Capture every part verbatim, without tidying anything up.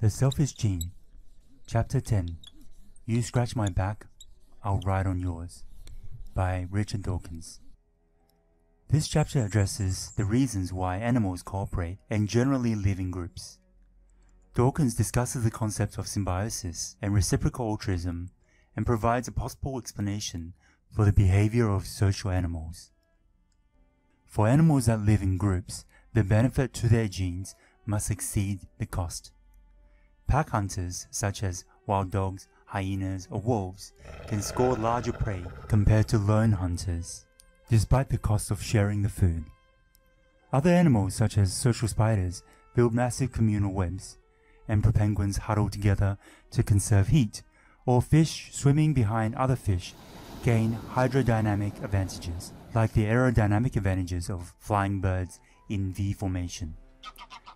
The Selfish Gene, Chapter ten, You Scratch My Back, I'll Ride on Yours, by Richard Dawkins. This chapter addresses the reasons why animals cooperate and generally live in groups. Dawkins discusses the concept of symbiosis and reciprocal altruism and provides a possible explanation for the behavior of social animals. For animals that live in groups, the benefit to their genes must exceed the cost. Pack hunters, such as wild dogs, hyenas, or wolves, can score larger prey compared to lone hunters, despite the cost of sharing the food. Other animals, such as social spiders, build massive communal webs, and penguins huddle together to conserve heat, or fish swimming behind other fish gain hydrodynamic advantages, like the aerodynamic advantages of flying birds in V formation.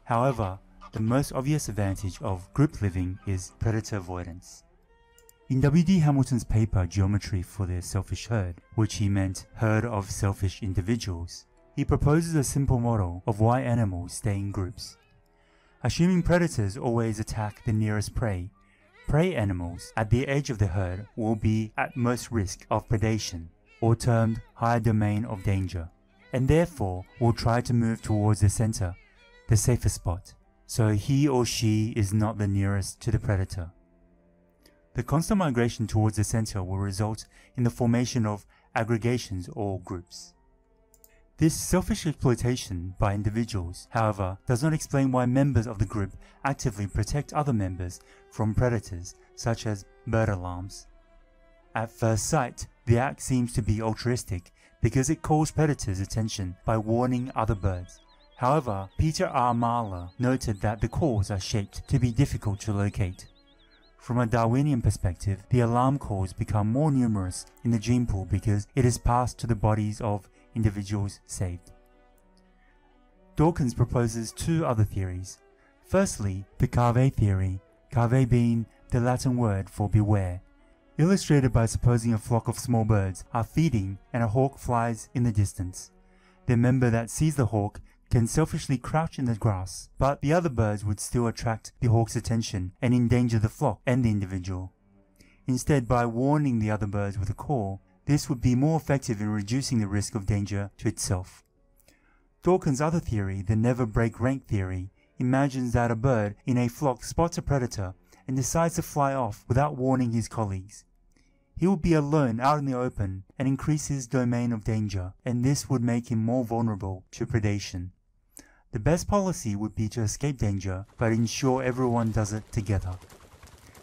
However, the most obvious advantage of group living is predator avoidance. In W D Hamilton's paper Geometry for the Selfish Herd, which he meant herd of selfish individuals, he proposes a simple model of why animals stay in groups. Assuming predators always attack the nearest prey, prey animals at the edge of the herd will be at most risk of predation, or termed higher domain of danger, and therefore will try to move towards the center, the safest spot, so he or she is not the nearest to the predator. The constant migration towards the center will result in the formation of aggregations or groups. This selfish exploitation by individuals, however, does not explain why members of the group actively protect other members from predators, such as bird alarms. At first sight, the act seems to be altruistic because it calls predators' attention by warning other birds. However, Peter R. Marler noted that the calls are shaped to be difficult to locate. From a Darwinian perspective, the alarm calls become more numerous in the gene pool because it is passed to the bodies of individuals saved. Dawkins proposes two other theories. Firstly, the Cave theory, cave being the Latin word for beware, illustrated by supposing a flock of small birds are feeding and a hawk flies in the distance. The member that sees the hawk can selfishly crouch in the grass, but the other birds would still attract the hawk's attention and endanger the flock and the individual. Instead, by warning the other birds with a call, this would be more effective in reducing the risk of danger to itself. Dawkins' other theory, the never break rank theory, imagines that a bird in a flock spots a predator and decides to fly off without warning his colleagues. He would be alone out in the open and increase his domain of danger, and this would make him more vulnerable to predation. The best policy would be to escape danger, but ensure everyone does it together.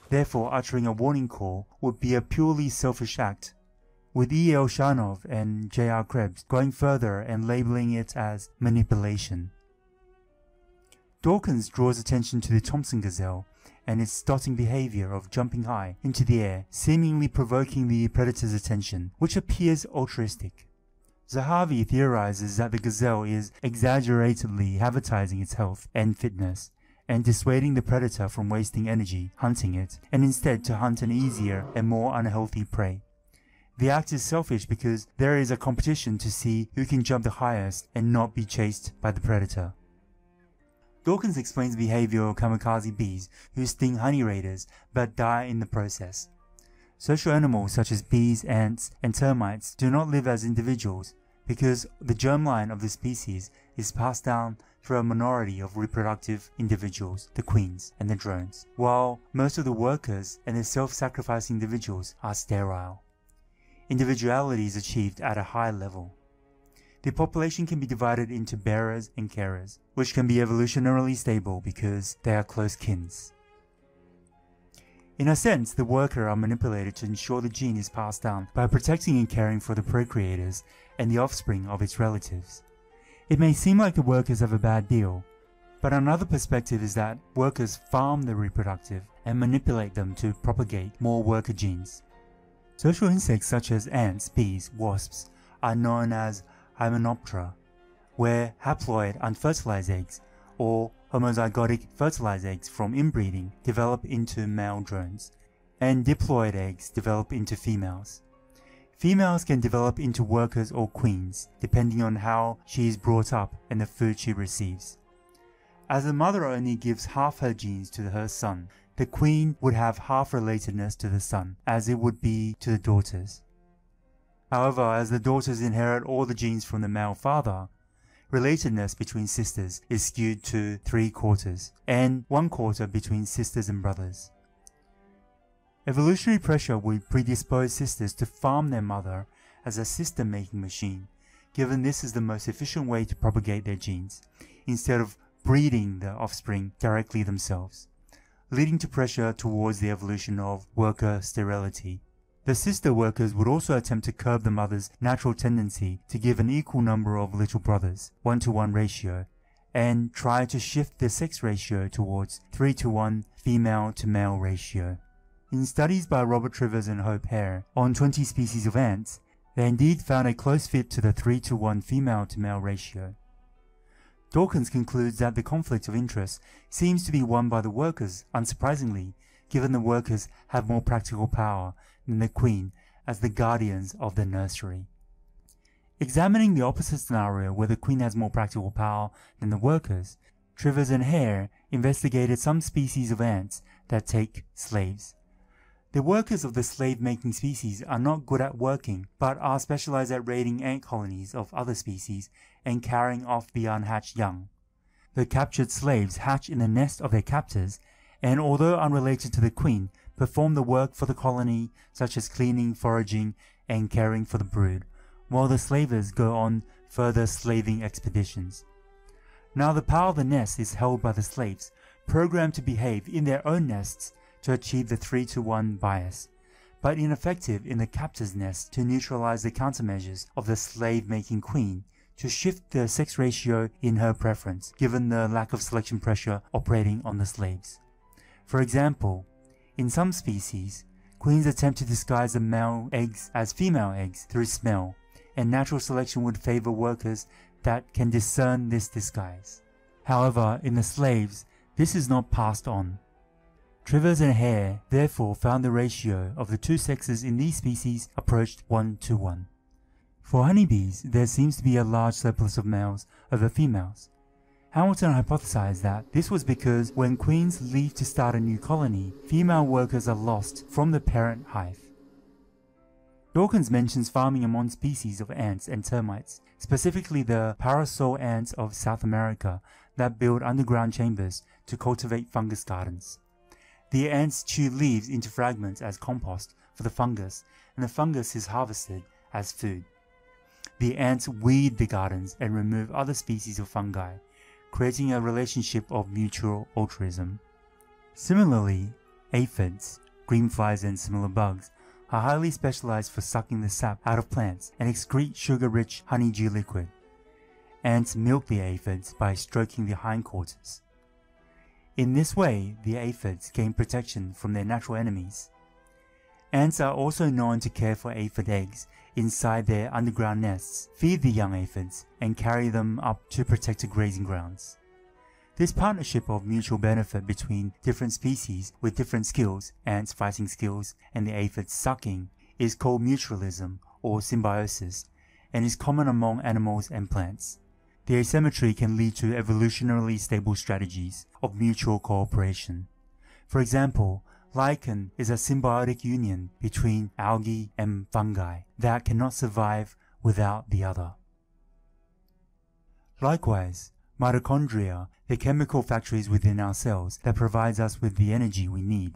Therefore, uttering a warning call would be a purely selfish act, with E L Shanov and J R Krebs going further and labeling it as manipulation. Dawkins draws attention to the Thomson's Gazelle and its starting behavior of jumping high into the air, seemingly provoking the predator's attention, which appears altruistic. Zahavi theorizes that the gazelle is exaggeratedly advertising its health and fitness, and dissuading the predator from wasting energy hunting it, and instead to hunt an easier and more unhealthy prey. The act is selfish because there is a competition to see who can jump the highest and not be chased by the predator. Dawkins explains the behavior of kamikaze bees who sting honey raiders but die in the process. Social animals such as bees, ants, and termites do not live as individuals because the germline of the species is passed down through a minority of reproductive individuals, the queens and the drones, while most of the workers and the self-sacrificing individuals are sterile. Individuality is achieved at a high level. The population can be divided into bearers and carers, which can be evolutionarily stable because they are close kins. In a sense, the worker are manipulated to ensure the gene is passed down by protecting and caring for the procreators and the offspring of its relatives. It may seem like the workers have a bad deal, but another perspective is that workers farm the reproductive and manipulate them to propagate more worker genes. Social insects such as ants, bees, wasps are known as Hymenoptera, where haploid unfertilized eggs or homozygotic fertilized eggs from inbreeding develop into male drones, and diploid eggs develop into females. Females can develop into workers or queens, depending on how she is brought up and the food she receives. As a mother only gives half her genes to her son, the queen would have half relatedness to the son, as it would be to the daughters. However, as the daughters inherit all the genes from the male father, relatedness between sisters is skewed to three quarters, and one quarter between sisters and brothers. Evolutionary pressure would predispose sisters to farm their mother as a sister-making machine, given this is the most efficient way to propagate their genes, instead of breeding the offspring directly themselves, leading to pressure towards the evolution of worker sterility. The sister workers would also attempt to curb the mother's natural tendency to give an equal number of little brothers, one to one ratio, and try to shift the sex ratio towards three to one female-to-male ratio. In studies by Robert Trivers and Hope Hare on twenty species of ants, they indeed found a close fit to the three to one female-to-male ratio. Dawkins concludes that the conflict of interest seems to be won by the workers, unsurprisingly, given the workers have more practical power than the queen as the guardians of the nursery. Examining the opposite scenario where the queen has more practical power than the workers, Trivers and Hare investigated some species of ants that take slaves. The workers of the slave-making species are not good at working, but are specialized at raiding ant colonies of other species and carrying off the unhatched young. The captured slaves hatch in the nest of their captors, and although unrelated to the queen, perform the work for the colony, such as cleaning, foraging, and caring for the brood, while the slavers go on further slaving expeditions. Now the power of the nest is held by the slaves, programmed to behave in their own nests to achieve the three to one bias, but ineffective in the captor's nest to neutralize the countermeasures of the slave-making queen to shift the sex ratio in her preference, given the lack of selection pressure operating on the slaves. For example, in some species, queens attempt to disguise the male eggs as female eggs through smell, and natural selection would favor workers that can discern this disguise. However, in the slaves, this is not passed on. Trivers and Hare therefore found the ratio of the two sexes in these species approached one to one. For honeybees, there seems to be a large surplus of males over females. Hamilton hypothesized that this was because when queens leave to start a new colony, female workers are lost from the parent hive. Dawkins mentions farming among species of ants and termites, specifically the parasol ants of South America that build underground chambers to cultivate fungus gardens. The ants chew leaves into fragments as compost for the fungus, and the fungus is harvested as food. The ants weed the gardens and remove other species of fungi, creating a relationship of mutual altruism. Similarly, aphids, greenflies and similar bugs, are highly specialized for sucking the sap out of plants and excrete sugar-rich honeydew liquid. Ants milk the aphids by stroking the hindquarters. In this way, the aphids gain protection from their natural enemies. Ants are also known to care for aphid eggs inside their underground nests, feed the young aphids, and carry them up to protected grazing grounds. This partnership of mutual benefit between different species with different skills, ants fighting skills and the aphids sucking, is called mutualism or symbiosis, and is common among animals and plants. The asymmetry can lead to evolutionarily stable strategies of mutual cooperation. For example, lichen is a symbiotic union between algae and fungi that cannot survive without the other. Likewise, mitochondria, the chemical factories within our cells that provides us with the energy we need,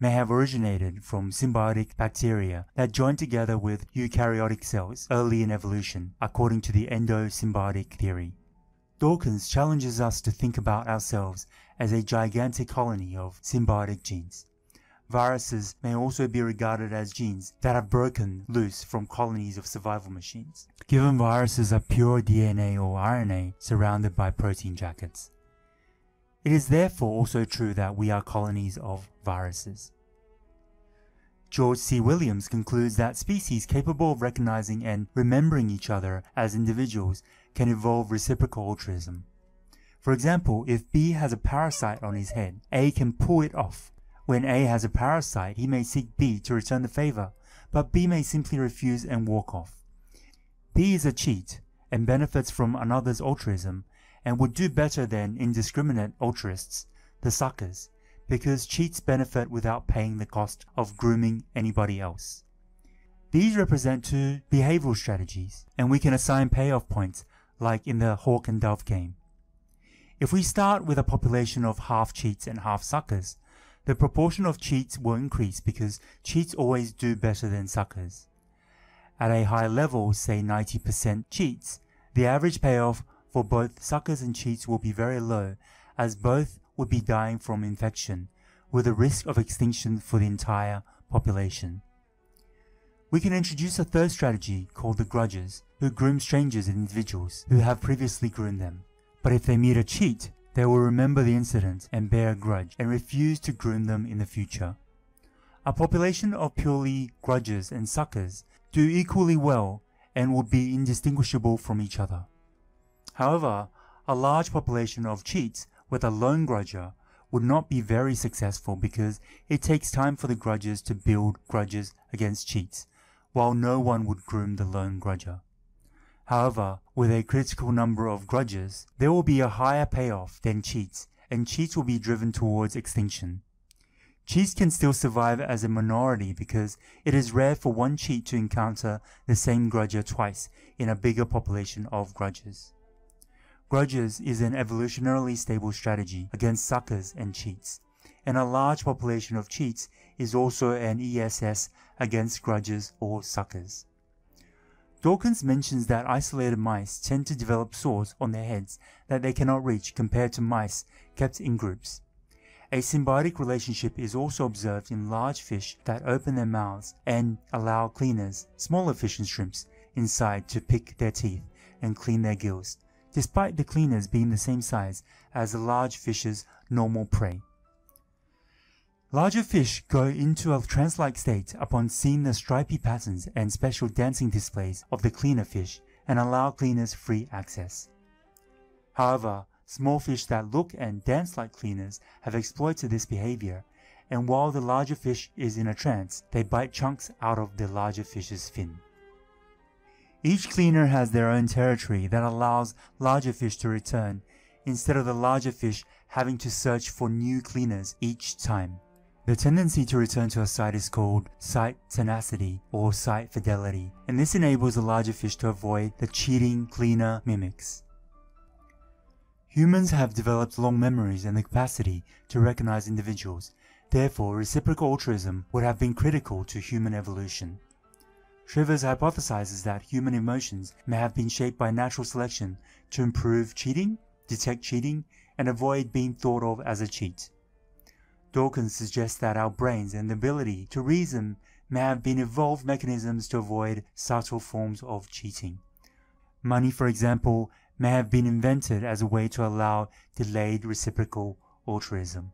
may have originated from symbiotic bacteria that joined together with eukaryotic cells early in evolution, according to the endosymbiotic theory. Dawkins challenges us to think about ourselves as a gigantic colony of symbiotic genes. Viruses may also be regarded as genes that have broken loose from colonies of survival machines, given viruses are pure D N A or R N A surrounded by protein jackets. It is therefore also true that we are colonies of viruses. George C. Williams concludes that species capable of recognizing and remembering each other as individuals can evolve reciprocal altruism. For example, if B has a parasite on his head, A can pull it off. When A has a parasite, he may seek B to return the favor, but B may simply refuse and walk off. B is a cheat and benefits from another's altruism, and would do better than indiscriminate altruists, the suckers, because cheats benefit without paying the cost of grooming anybody else. These represent two behavioral strategies, and we can assign payoff points like in the hawk and dove game. If we start with a population of half cheats and half suckers, the proportion of cheats will increase because cheats always do better than suckers. At a high level, say ninety percent cheats, the average payoff for both suckers and cheats will be very low, as both would be dying from infection, with a risk of extinction for the entire population. We can introduce a third strategy called the grudges, who groom strangers and individuals who have previously groomed them. But if they meet a cheat, they will remember the incident and bear a grudge and refuse to groom them in the future. A population of purely grudges and suckers do equally well and would be indistinguishable from each other. However, a large population of cheats with a lone grudger would not be very successful because it takes time for the grudges to build grudges against cheats, while no one would groom the lone grudger. However, with a critical number of grudges, there will be a higher payoff than cheats, and cheats will be driven towards extinction. Cheats can still survive as a minority because it is rare for one cheat to encounter the same grudger twice in a bigger population of grudges. Grudges is an evolutionarily stable strategy against suckers and cheats, and a large population of cheats is also an E S S against grudges or suckers. Dawkins mentions that isolated mice tend to develop sores on their heads that they cannot reach compared to mice kept in groups. A symbiotic relationship is also observed in large fish that open their mouths and allow cleaners, smaller fish and shrimps, inside to pick their teeth and clean their gills, despite the cleaners being the same size as the large fish's normal prey. Larger fish go into a trance-like state upon seeing the stripy patterns and special dancing displays of the cleaner fish and allow cleaners free access. However, small fish that look and dance like cleaners have exploited this behavior, and while the larger fish is in a trance, they bite chunks out of the larger fish's fin. Each cleaner has their own territory that allows larger fish to return, instead of the larger fish having to search for new cleaners each time. The tendency to return to a site is called site tenacity or site fidelity, and this enables the larger fish to avoid the cheating cleaner mimics. Humans have developed long memories and the capacity to recognize individuals, therefore reciprocal altruism would have been critical to human evolution. Trivers hypothesizes that human emotions may have been shaped by natural selection to improve cheating, detect cheating, and avoid being thought of as a cheat. Dawkins suggests that our brains and the ability to reason may have been evolved mechanisms to avoid subtle forms of cheating. Money, for example, may have been invented as a way to allow delayed reciprocal altruism.